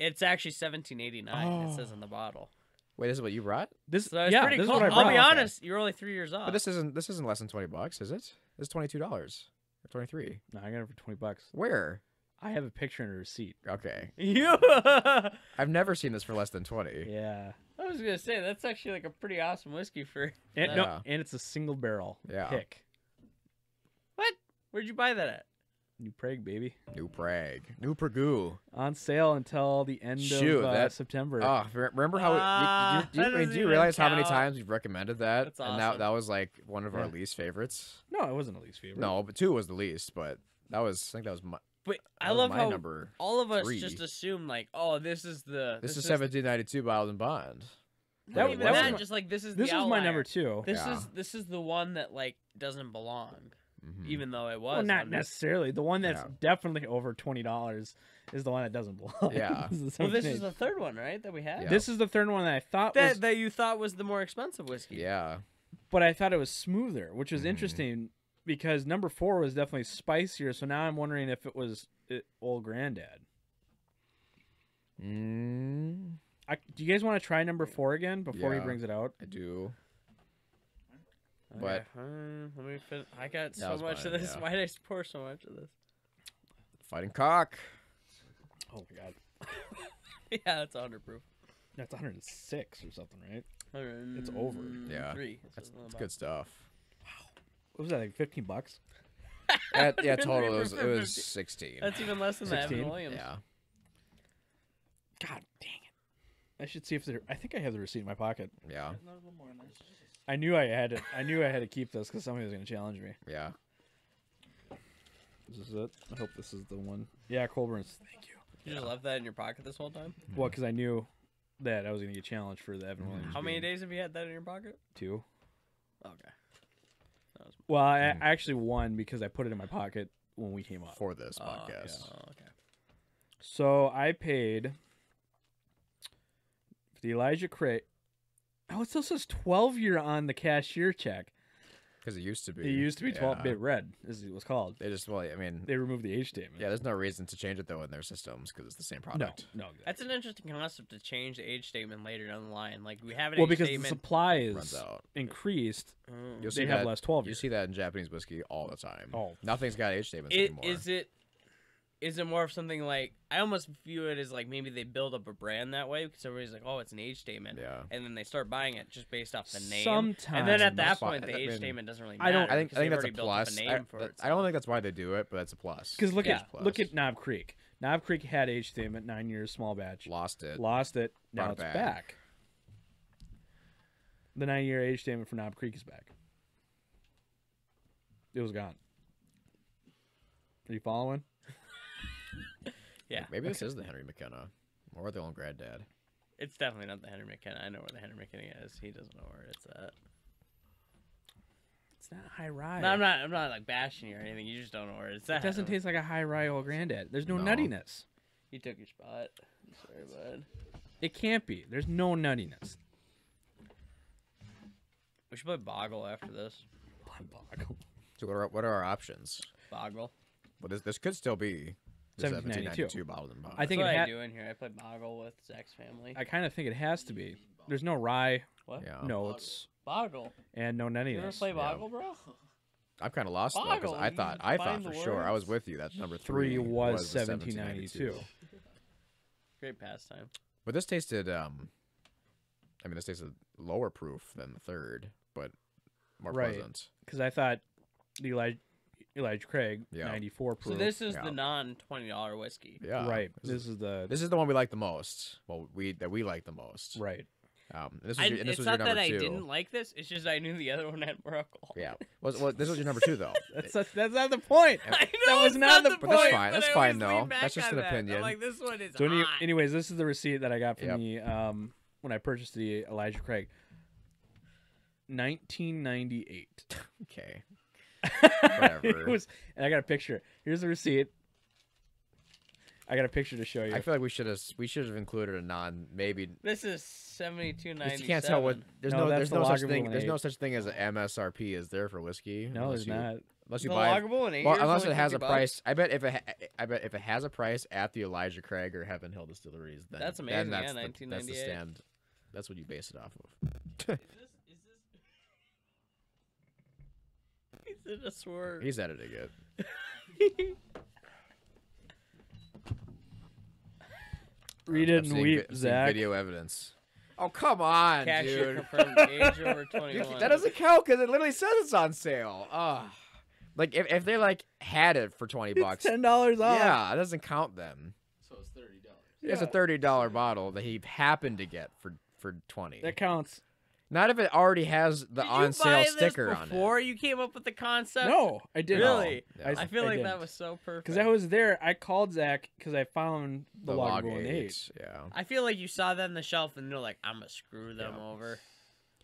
it's actually seventeen eighty-nine. Oh. It says in the bottle. Wait, this is what you brought? This, so yeah, pretty this cool. is what I brought. I'll be honest, you're only three years off. But this isn't this isn't less than twenty bucks, is it? It's twenty two dollars or twenty three. No, I got it for twenty bucks. Where? I have a picture and a receipt. Okay. You. I've never seen this for less than twenty. Yeah. I was gonna say that's actually like a pretty awesome whiskey for. And, no, yeah. and it's a single barrel yeah. pick. What? Where'd you buy that at? New Prague, baby. New Prague. New Prague. On sale until the end Shoot, of uh, that, September. Oh, remember how? Uh, we, you, you, you, do you realize count. how many times we've recommended that? That's awesome. And that, that was like one of yeah. our least favorites. No, it wasn't the least favorite. No, but two was the least. But that was. I think that was my. But that I love how all of us three. just assume like, oh, this is the this, this is seventeen ninety-two Wild and Bond. Not that, even that, that was just like this is this the is my number two. This yeah. is this is the one that like doesn't belong. Mm-hmm. Even though it was well, not necessarily the one that's yeah. definitely over twenty dollars is the one that doesn't belong. Yeah. this well, this is the third one, right? That we had. Yeah. This is the third one that I thought that was... that you thought was the more expensive whiskey. Yeah. But I thought it was smoother, which was mm. interesting because number four was definitely spicier. So now I'm wondering if it was it, Old Granddad. Mm. I, do you guys want to try number four again before yeah, he brings it out? I do. But okay. um, let me finish. I got so much mine, of this. Yeah. Why did I pour so much of this? Fighting Cock. Oh my god. yeah, that's one hundred proof. That's one hundred six or something, right? It's over. Yeah. Three. That's, that's good stuff. Wow. What was that? Like fifteen bucks? that, yeah, total it was, it was sixteen. That's even less than that. Evan Williams. Yeah. God dang it! I should see if there. I think I have the receipt in my pocket. Yeah. I knew I had to. I knew I had to keep this because somebody was going to challenge me. Yeah. Is this it? I hope this is the one. Yeah, Colburn's. Thank you. Did yeah. you left that in your pocket this whole time? Well, because I knew that I was going to get challenged for the Evan Williams. How game. many days have you had that in your pocket? Two. Okay. That was well, I, I actually won because I put it in my pocket when we came up for this podcast. Uh, yeah. Oh, okay. So I paid for the Elijah Craig. Oh, it still says twelve year on the cashier check. Because it used to be. It used to be twelve bit yeah. red, as it was called. They just, well, I mean. They removed the age statement. Yeah, there's no reason to change it, though, in their systems, because it's the same product. No, no. Exactly. That's an interesting concept to change the age statement later down the line. Like, we have an well, age statement. Well, because the supply is increased, mm. You'll see they that, have less twelve years. You see that in Japanese whiskey all the time. Oh. Nothing's got age statements it, anymore. Is it. Is it more of something like I almost view it as like maybe they build up a brand that way because everybody's like, oh, it's an age statement, yeah, and then they start buying it just based off the name. Sometimes, and then at that point, the age I mean, statement doesn't really matter. I don't. I think, I think that's a plus. A name I, for that, it, so. I don't think that's why they do it, but that's a plus. Because look yeah. at plus. look at Knob Creek. Knob Creek had age statement, nine years, small batch. Lost it. Lost it. Now Brought it's back. back. The nine year age statement for Knob Creek is back. It was gone. Are you following? Yeah, maybe okay. this is the Henry McKenna, or the Old Granddad. It's definitely not the Henry McKenna. I know where the Henry McKenna is. He doesn't know where it's at. It's not high rye. No, I'm not. I'm not like bashing you or anything. You just don't know where it's at. It doesn't taste like a high rye Old Granddad. There's no, no. nuttiness. You took your spot. Sorry, bud. It can't be. There's no nuttiness. We should play Boggle after this. Boggle. So what are what are our options? Boggle. Well, this this could still be. seventeen ninety-two bottled and bond. I think that's what I do in here. I play boggle with Zach's family. I kind of think it has to be. There's no rye. What? Yeah. No, it's boggle. And no none of this. You want to play boggle, bro? I've kind of lost though, because I thought I thought for sure I was with you. That's number three, three was, was seventeen ninety-two. Great pastime. But this tasted, um, I mean, this tasted lower proof than the third, but more right. pleasant. Because I thought the Elijah, Elijah Craig yeah. ninety-four proof. So this is yeah. the non twenty dollar whiskey. Yeah, right. This, this is, is the this is the one we like the most. Well, we that we like the most. Right. Um, and this was I, your, and this it's was not your that two. I didn't like this. It's just I knew the other one had more alcohol. Yeah. Well, well this was your number two though. that's, that's that's not the point. I know that was not, not the, the point. But that's fine. But that's I fine though. That's just an that. opinion. I'm like, this one is. So hot. Any, anyways, this is the receipt that I got from yep. the um when I purchased the Elijah Craig. nineteen ninety-eight. Okay. Whatever. It was, and I got a picture. Here's the receipt. I got a picture to show you. I feel like we should have we should have included a non maybe. This is seventy-two ninety-seven. You can't tell what there's no, no there's no such thing there's no such thing as an M S R P is there for whiskey. No, there's not. Unless you the buy it, well, unless it has a bucks. price. I bet if it ha I bet if it has a price at the Elijah Craig or Heaven Hill distilleries, then that's amazing. Then that's, yeah, the, that's the stand. That's what you base it off of. Is this, is this... He's in a swerve. He's editing it. Read it and weep, Zach. Video evidence. Oh, come on, dude. Age over twenty-one. That doesn't count because it literally says it's on sale. Ugh. Like, if, if they, like, had it for twenty bucks. It's ten dollars off. Yeah, it doesn't count then. So it's thirty dollars. Yeah. It's a thirty dollar bottle that he happened to get for, for twenty dollars. That counts. Not if it already has the on sale sticker on it. Before you came up with the concept? No, I didn't. Really? No, I, I feel I like didn't. That was so perfect. Because I was there. I called Zach because I found the, the Lagavulin eight. Yeah. I feel like you saw that on the shelf and you're like, I'm gonna screw them yeah. over.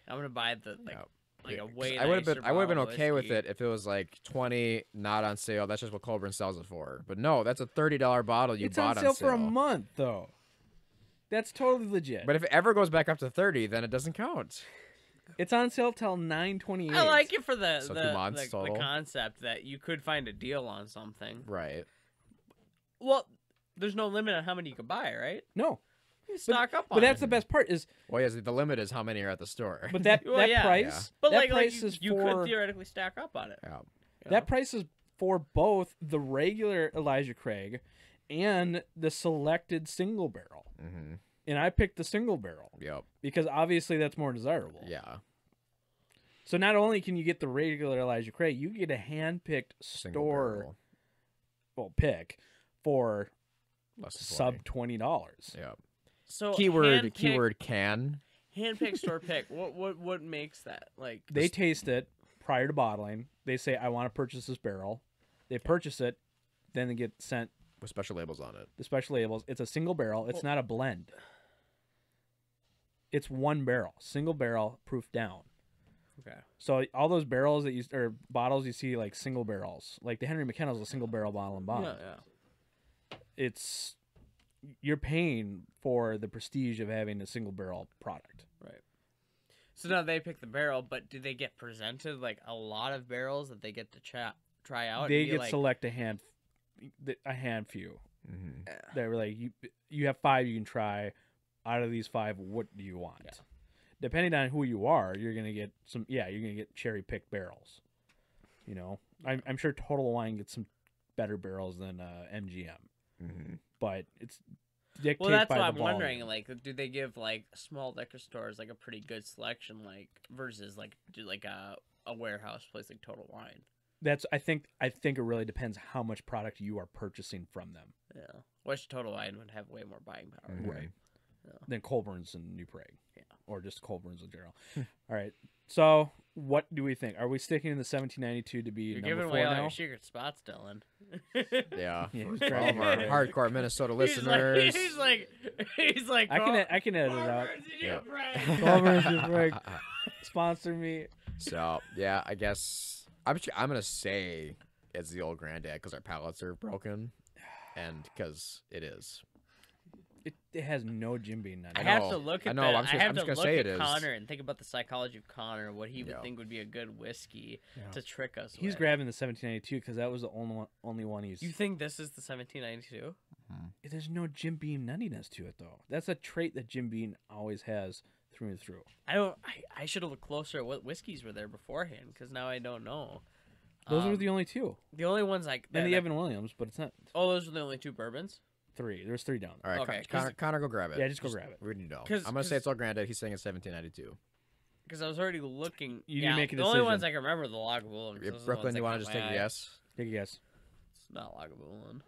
I'm gonna buy the like, yeah. like a way. I would have been. I would have been okay whiskey. with it if it was like twenty, not on sale. That's just what Colburn's sells it for. But no, that's a thirty dollar bottle you it's bought on sale, on sale for a month though. That's totally legit. But if it ever goes back up to thirty, then it doesn't count. It's on sale till nine twenty-eight. I like it for the so the, the, the concept that you could find a deal on something. Right. Well, there's no limit on how many you can buy, right? No. You stock but, up on. But that's it. The best part is. Well, yes, the limit is how many are at the store. But that well, that yeah. price. Yeah. But that like, price like you, you for, could theoretically stack up on it. Yeah. That know? price is for both the regular Elijah Craig and the selected single barrel. Mm-hmm. And I picked the single barrel. Yep. Because obviously that's more desirable. Yeah. So not only can you get the regular Elijah Craig, you get a hand-picked store barrel. well pick for less sub twenty dollars. Yep. So keyword hand keyword pick, can hand-picked store pick. What what what makes that like? They the taste it prior to bottling. They say I want to purchase this barrel. They purchase it, then they get sent. With special labels on it. The special labels. It's a single barrel. It's well, not a blend. It's one barrel. Single barrel, proof down. Okay. So all those barrels that you or bottles you see like single barrels, like the Henry McKenna's a single barrel bottle and bond. Yeah, yeah. It's you're paying for the prestige of having a single barrel product. Right. So now they pick the barrel, but do they get presented like a lot of barrels that they get to try try out? They and get like, select a hand. A hand few. Mm-hmm. yeah. They were like, you you have five you can try. Out of these five, what do you want? Yeah. Depending on who you are, you're gonna get some. Yeah, you're gonna get cherry picked barrels. You know, I'm I'm sure Total Wine gets some better barrels than uh, M G M. Mm-hmm. But it's dictated well. That's by what the I'm volume. wondering. Like, do they give like small liquor stores like a pretty good selection, like versus like do like a a warehouse place like Total Wine? That's I think I think it really depends how much product you are purchasing from them. Yeah, which Total Wine would have way more buying power, mm-hmm. right? Yeah. Than Colburn's and New Prague, yeah, or just Colburn's in general. All right, so what do we think? Are we sticking in the seventeen ninety-two to be You're number giving four away now? All your secret spots, Dylan. Yeah, yeah for all of our hardcore Minnesota listeners. He's like, he's like, I can I can edit it out. Yeah. Colburn's and New Prague sponsor me. So yeah, I guess. I'm, I'm going to say it's the Old Granddad because our palates are broken and because it is. It, it has no Jim Beam. I, I have to look at I know. The, I, was gonna, I have I'm to look say at it Connor is. And think about the psychology of Connor, what he would yeah. think would be a good whiskey yeah. to trick us. He's with. grabbing the seventeen ninety-two because that was the only one, only one he's. You think this is the seventeen ninety-two? Mm-hmm. There's no Jim Beam nuttiness to it though. That's a trait that Jim Beam always has through and through. I don't. I, I should have looked closer at what whiskeys were there beforehand because now I don't know. Those um, were the only two. The only ones like. Then the that, Evan Williams, but it's not. Oh, those were the only two bourbons. Three. There's three down there. All right, okay, Connor, Connor, go grab it. Yeah, just go just, grab it. We need to know. I'm going to say it's Old Granddad. He's saying it's seventeen ninety-two. Because I was already looking. You yeah, need to make a the decision. The only ones I can remember are the Lagavulin. Yeah, Brooklyn, you want to just take a guess? Take a guess. It's not Lagavulin.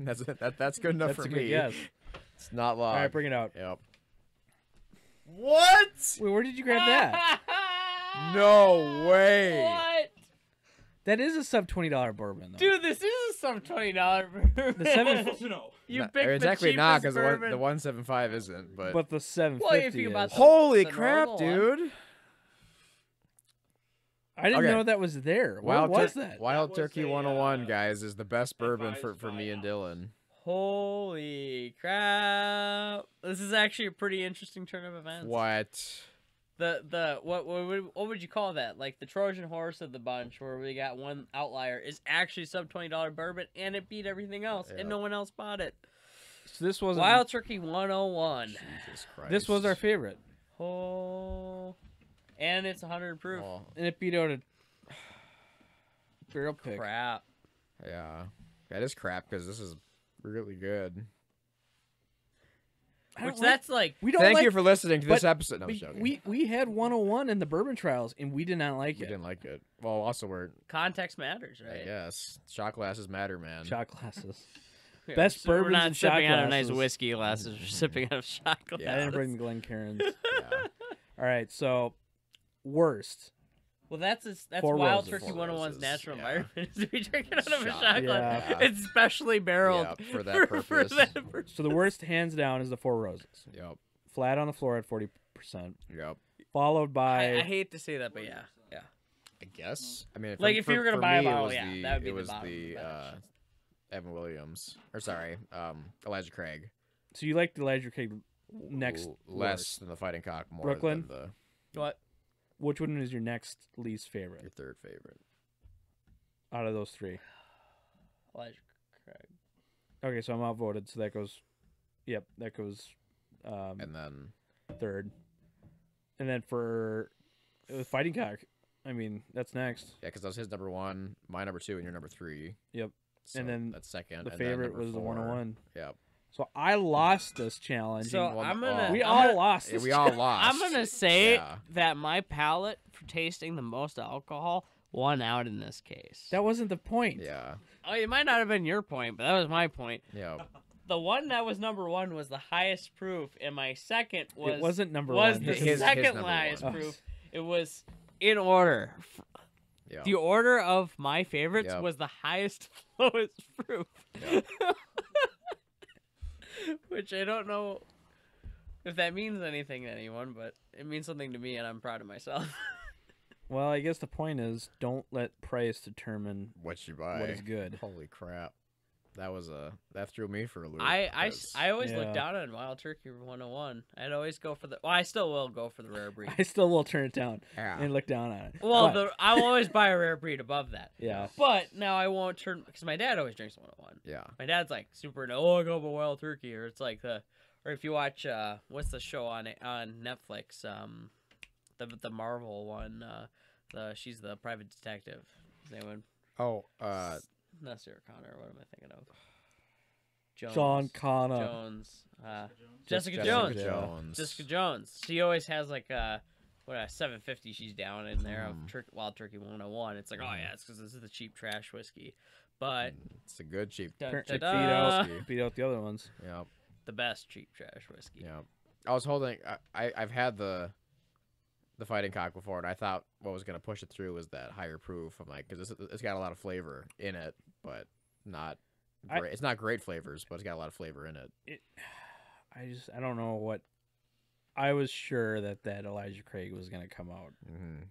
that's, that, that's good enough that's for a me. Yes. It's not Lag. All right, bring it out. Yep. What? Wait, where did you grab that? No way. What? That is a sub twenty dollar bourbon, though. Dude, this is a sub twenty dollar bourbon. The seven... no. You not, picked exactly the not because the one seventy-five isn't, but but the seven fifty well, is. The, holy the crap, dude! One. I didn't okay. know that was there. Wild what was that? Wild that Turkey one oh one, uh, guys, is the best bourbon for for me and Dylan. Holy crap! This is actually a pretty interesting turn of events. What? The the what what would what would you call that? Like the Trojan horse of the bunch, where we got one outlier is actually sub twenty dollar bourbon, and it beat everything else, yeah. and no one else bought it. So this was Wild Turkey one oh one. Jesus Christ! This was our favorite. Oh, and it's a hundred proof, oh. and it beat out a barrel pick. Crap. Yeah, that is crap because this is really good. Which like, that's like we don't Thank like, you for listening to this episode. No, we, we we had one oh one in the bourbon trials and we did not like we it. We didn't like it. Well, also we're context matters, right? Yes, shot glasses matter, man. Shot glasses. yeah, Best so bourbon. We're not sipping out of nice whiskey glasses. We're sipping out of shot glasses. Yeah, I didn't bring the Glencairns. yeah. All right, so worst. Well, that's a, that's Four Wild Turkey one oh one's natural yeah. environment. We drink it out of a shot glass. Yeah. It's specially barreled yeah, for that for, purpose. For that purpose. So the worst, hands down, is the Four Roses. Yep. Flat on the floor at forty percent. Yep. Followed by. I, I hate to say that, but yeah, yeah. I guess. I mean, if like I'm, if for, you were gonna buy me, a bottle, yeah, the, that would be the bottle. It was the uh, Evan Williams, or sorry, um, Elijah Craig. So you liked Elijah Craig next less worst. Than the Fighting Cock, more Brooklyn? Than the what? Which one is your next least favorite? Your third favorite. Out of those three. Elijah Craig. Okay, so I'm outvoted, so that goes... Yep, that goes... Um, and then... Third. And then for... It was Fighting Cock. I mean, that's next. Yeah, because that was his number one, my number two, and your number three. Yep. So and then... That's second. The and favorite was four. The one oh one. Yep. So I lost this challenge. So I'm gonna, we all I'm gonna, lost. This we all lost. I'm gonna say yeah. that my palate for tasting the most alcohol won out in this case. That wasn't the point. Yeah. Oh, it might not have been your point, but that was my point. Yeah. The one that was number one was the highest proof, and my second was it wasn't number was one. Was the his, second his highest one. Proof. It was in order. Yeah. The order of my favorites yep. was the highest lowest proof. Yep. Which I don't know if that means anything to anyone, but it means something to me, and I'm proud of myself. Well, I guess the point is, don't let price determine what you buy. What is good? Holy crap, that was a that threw me for a loop. I because, I, I always yeah. look down on Wild Turkey one oh one. I'd always go for the. Well, I still will go for the rare breed. I still will turn it down yeah. and look down on it. Well, the, I'll always buy a rare breed above that. Yeah. But now I won't turn because my dad always drinks one oh one. Yeah. My dad's like super. Oh, I go for Wild Turkey, or it's like the, or if you watch uh, what's the show on on Netflix, um, the the Marvel one, uh, the she's the private detective. Is anyone? Oh. uh... Not Sarah Connor. What am I thinking of? Jones. John Connor. Jones. Uh, Jessica, Jessica Jones. Jessica Jones. Jessica Jones. She always has like a what a seven fifty. She's down in there mm. of Tur Wild Turkey one oh one. It's like, oh yeah, it's because this is the cheap trash whiskey, but it's a good cheap. Da, da, da. Cheap beat out, beat out the other ones. Yeah. The best cheap trash whiskey. Yeah. I was holding. I, I I've had the. The Fighting Cock before, and I thought what was going to push it through was that higher proof. I'm like, because it's, it's got a lot of flavor in it, but not great. I, it's not great flavors, but it's got a lot of flavor in it. it. I just, I don't know what. I was sure that that Elijah Craig was going to come out mm-hmm.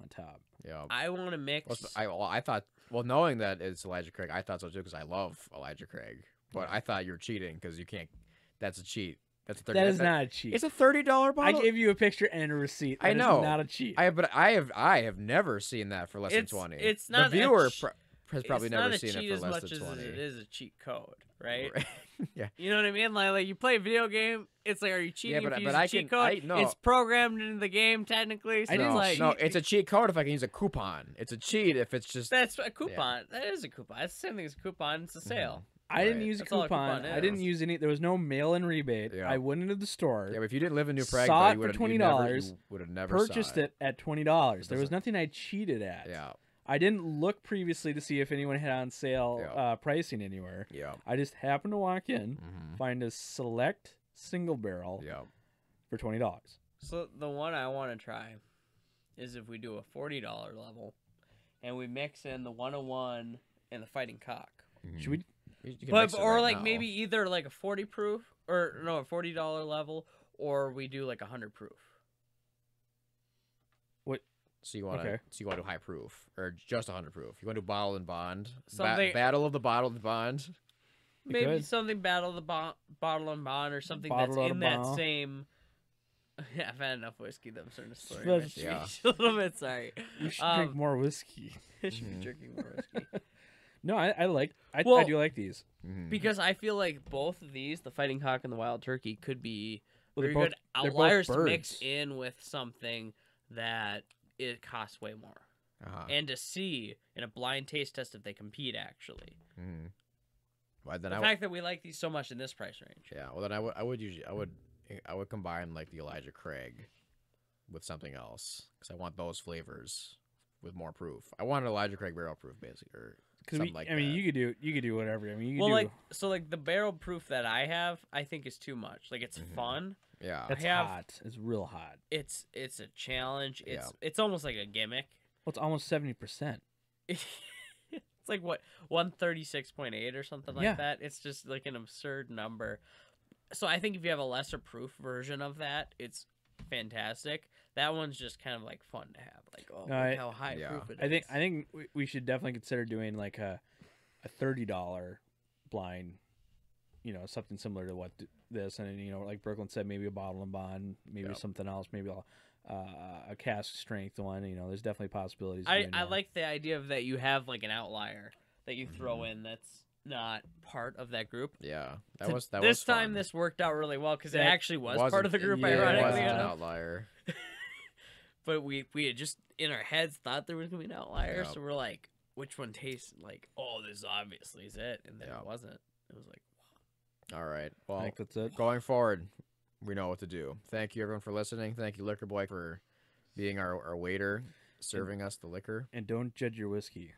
on top. Yeah, I want to mix. Well, I, well, I thought, well, knowing that it's Elijah Craig, I thought so too because I love Elijah Craig, but I thought you were cheating because you can't. That's a cheat. That's a thirty. That is that, not a cheat. It's a thirty dollar bottle. I gave you a picture and a receipt. That I know. Is not a cheat. I but I have I have never seen that for less it's, than twenty. It's not. The viewer a pro has probably never seen it for less than twenty. It's not a cheat as much as it is a cheat code, right? Right. Yeah. You know what I mean? Like, like you play a video game. It's like, are you cheating? Yeah, but, if you but use I a cheat can, code? I, no. It's programmed into the game technically. So I didn't no, like, no, it's a cheat code if I can use a coupon. It's a cheat if it's just. That's a coupon. Yeah. That is a coupon. That's the same thing as a coupon. It's a sale. Mm-hmm. I didn't right. use a coupon. a coupon. I didn't use any. There was no mail-in rebate. Yeah. I went into the store. Yeah, but if you didn't live in New Prague, saw though, you it for twenty dollars. Would have never purchased it. it at twenty dollars. There was nothing I cheated at. Yeah. I didn't look previously to see if anyone had on sale yeah. uh, pricing anywhere. Yeah. I just happened to walk in, mm-hmm. find a select single barrel. Yeah. For twenty dollars. So the one I want to try is if we do a forty dollar level, and we mix in the one hundred one and the Fighting Cock. Mm-hmm. Should we? But or right like now. Maybe either like a forty proof or no a forty dollar level, or we do like a hundred proof. What? So you want to? Okay. So you want to do high proof or just a hundred proof? You want to do bottle and bond? Something ba battle of the bottle and bond. You maybe could. something battle the bo bottle and bond or something bottle that's in that bond. same. Yeah, I've had enough whiskey. That I'm starting to slur. Right? Yeah. A little bit sorry. You should um, drink more whiskey. I should be drinking more whiskey. No, I, I like. I, well, I do like these because I feel like both of these, the Fighting Cock and the Wild Turkey, could be well, very both, good outliers to mix in with something that it costs way more, uh-huh. and to see in a blind taste test if they compete actually. Mm-hmm. Well, then the I fact that we like these so much in this price range. Yeah. Well, then I would. I would usually. I would. I would combine like the Elijah Craig with something else because I want those flavors with more proof. I want an Elijah Craig barrel proof, basically. Or, We, like I mean, that. you could do you could do whatever. I mean, you could well, do... like so, like the barrel proof that I have, I think is too much. Like it's mm-hmm. fun. Yeah, it's hot. It's real hot. It's it's a challenge. It's yeah. it's almost like a gimmick. Well, it's almost seventy percent. It's like what one thirty six point eight or something like yeah. that. It's just like an absurd number. So I think if you have a lesser proof version of that, it's fantastic. That one's just kind of like fun to have, like oh, no, I, how high yeah. proof it I is. I think I think we should definitely consider doing like a a thirty dollar blind, you know, something similar to what this, and you know, like Brooklyn said, maybe a bottle and bond, maybe yep. something else, maybe a, uh, a cask strength one. You know, there's definitely possibilities. I I that. like the idea of that you have like an outlier that you throw mm-hmm. in that's not part of that group. Yeah, that to, was that. This was time fun. this worked out really well because it actually was part of the group. Yeah, ironically, it was an outlier. But we we had just in our heads thought there was gonna be an outlier, yep. so we're like, which one tastes like? Oh, this obviously is it, and then yep. it wasn't. It was like, wow. All right, well, I think that's it. Going forward, we know what to do. Thank you everyone for listening. Thank you, Liquor Boy, for being our our waiter, serving and, us the liquor. And don't judge your whiskey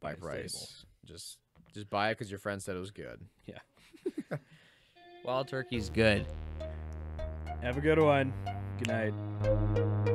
by, by price. Just just buy it because your friend said it was good. Yeah. Wild Turkey's good. Have a good one. Good night.